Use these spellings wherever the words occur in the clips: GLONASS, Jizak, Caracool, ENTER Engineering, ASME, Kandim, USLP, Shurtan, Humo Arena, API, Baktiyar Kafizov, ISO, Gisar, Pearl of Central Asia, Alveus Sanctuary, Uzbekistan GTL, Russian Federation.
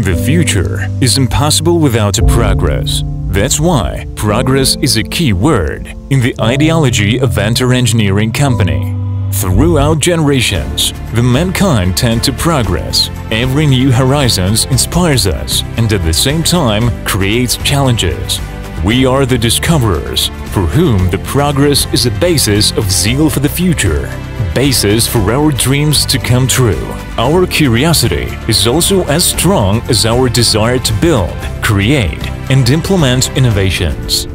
The future is impossible without a progress. That's why progress is a key word in the ideology of ENTER Engineering company. Throughout generations, the mankind tend to progress. Every new horizons inspires us and at the same time creates challenges. We are the discoverers for whom the progress is a basis of zeal for the future, basis for our dreams to come true. Our curiosity is also as strong as our desire to build, create and implement innovations.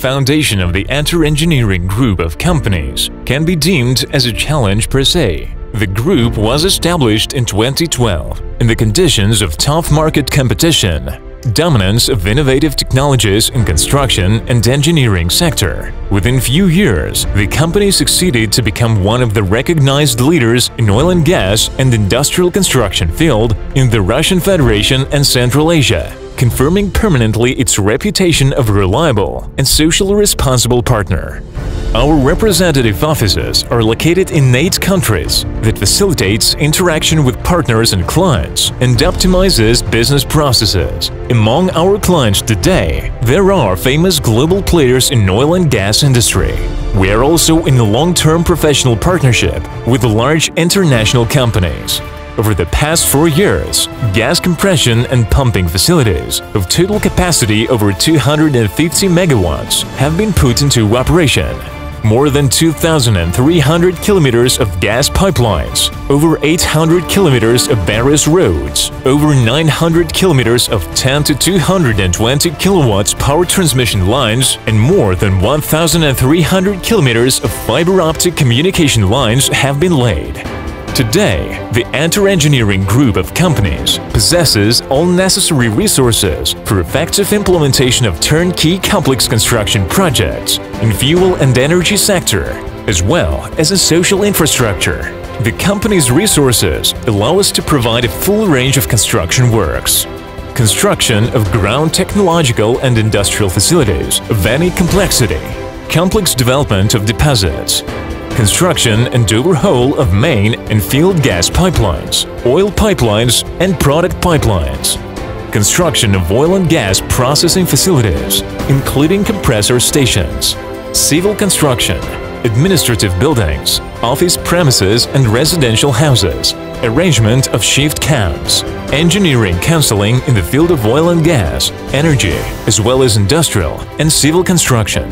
Foundation of the ENTER Engineering group of companies can be deemed as a challenge per se. The group was established in 2012 in the conditions of tough market competition, dominance of innovative technologies in construction and engineering sector. Within few years, the company succeeded to become one of the recognized leaders in oil and gas and industrial construction field in the Russian Federation and Central Asia, confirming permanently its reputation of reliable and socially responsible partner. Our representative offices are located in 8 countries that facilitates interaction with partners and clients and optimizes business processes. Among our clients today, there are famous global players in oil and gas industry. We are also in a long-term professional partnership with large international companies. Over the past 4 years, gas compression and pumping facilities of total capacity over 250 megawatts have been put into operation. More than 2,300 kilometers of gas pipelines, over 800 kilometers of various roads, over 900 kilometers of 10 to 220 kilowatts power transmission lines, and more than 1,300 kilometers of fiber optic communication lines have been laid. Today, the ENTER Engineering group of companies possesses all necessary resources for effective implementation of turnkey complex construction projects in fuel and energy sector, as well as in social infrastructure. The company's resources allow us to provide a full range of construction works. Construction of ground technological and industrial facilities of any complexity, complex development of deposits, construction and overhaul of main and field gas pipelines, oil pipelines and product pipelines, construction of oil and gas processing facilities, including compressor stations, civil construction, administrative buildings, office premises and residential houses, arrangement of shift camps, engineering counseling in the field of oil and gas, energy, as well as industrial and civil construction.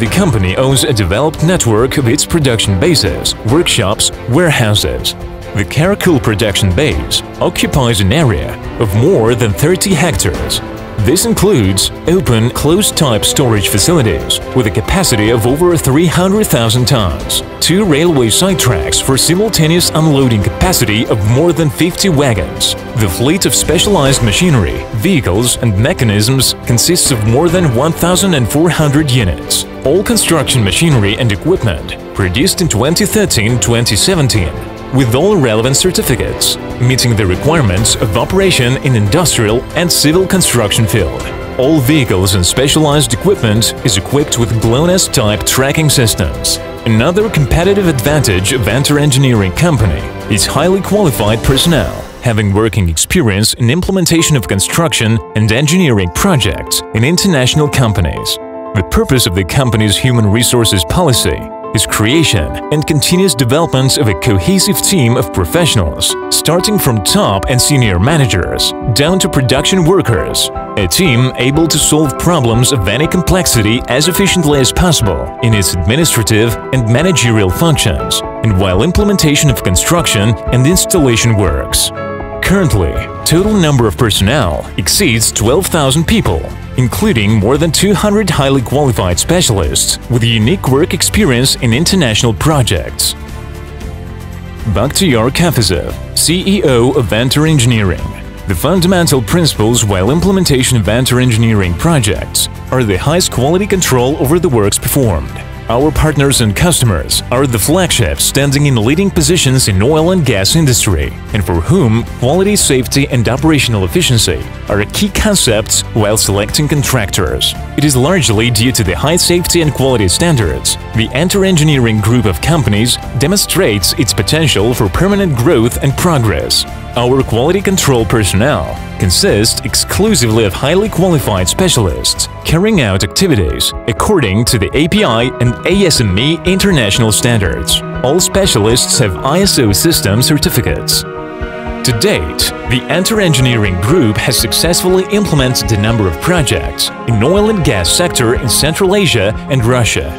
The company owns a developed network of its production bases, workshops, warehouses. The Caracool production base occupies an area of more than 30 hectares. This includes open, closed-type storage facilities with a capacity of over 300,000 tons, 2 railway sidetracks for simultaneous unloading capacity of more than 50 wagons. The fleet of specialized machinery, vehicles and mechanisms consists of more than 1,400 units. All construction machinery and equipment produced in 2013-2017. With all relevant certificates, meeting the requirements of operation in industrial and civil construction field. All vehicles and specialized equipment is equipped with GLONASS type tracking systems. Another competitive advantage of ENTER Engineering company is highly qualified personnel, having working experience in implementation of construction and engineering projects in international companies. The purpose of the company's human resources policy is creation and continuous development of a cohesive team of professionals, starting from top and senior managers down to production workers, a team able to solve problems of any complexity as efficiently as possible in its administrative and managerial functions and while implementation of construction and installation works. Currently, total number of personnel exceeds 12,000 people, including more than 200 highly qualified specialists with unique work experience in international projects. Baktiyar Kafizov, CEO of ENTER Engineering. The fundamental principles while implementation of ENTER Engineering projects are the highest quality control over the works performed. Our partners and customers are the flagships standing in leading positions in oil and gas industry and for whom quality, safety and operational efficiency are key concepts while selecting contractors. It is largely due to the high safety and quality standards the ENTER Engineering group of companies demonstrates its potential for permanent growth and progress. Our quality control personnel consists exclusively of highly qualified specialists carrying out activities according to the API and ASME international standards. All specialists have ISO system certificates. To date, the ENTER Engineering Group has successfully implemented a number of projects in oil and gas sector in Central Asia and Russia.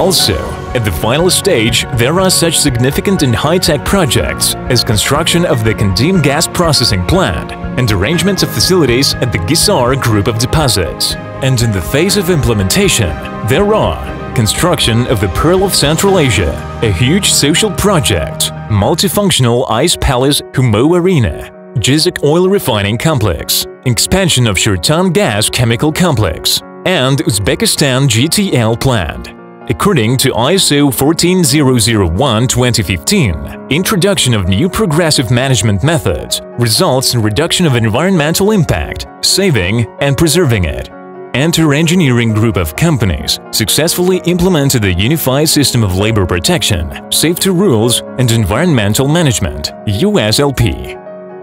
Also, at the final stage, there are such significant and high-tech projects as construction of the Kandim gas processing plant and arrangements of facilities at the Gisar group of deposits. And in the phase of implementation, there are construction of the Pearl of Central Asia, a huge social project, multifunctional ice palace Humo Arena, Jizak oil refining complex, expansion of Shurtan gas chemical complex, and Uzbekistan GTL plant. According to ISO 14001-2015, introduction of new progressive management methods results in reduction of environmental impact, saving and preserving it. ENTER Engineering Group of companies successfully implemented the Unified System of Labor Protection, Safety Rules and Environmental Management (USLP),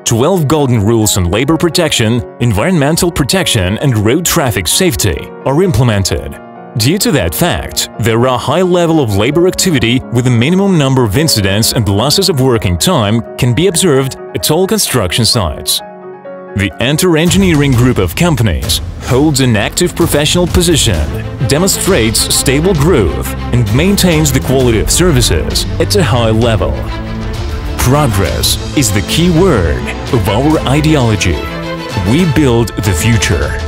12 golden rules on labor protection, environmental protection and road traffic safety are implemented. Due to that fact, there are high level of labor activity with a minimum number of incidents and losses of working time can be observed at all construction sites. The ENTER Engineering Group of companies holds an active professional position, demonstrates stable growth and maintains the quality of services at a high level. Progress is the key word of our ideology. We build the future.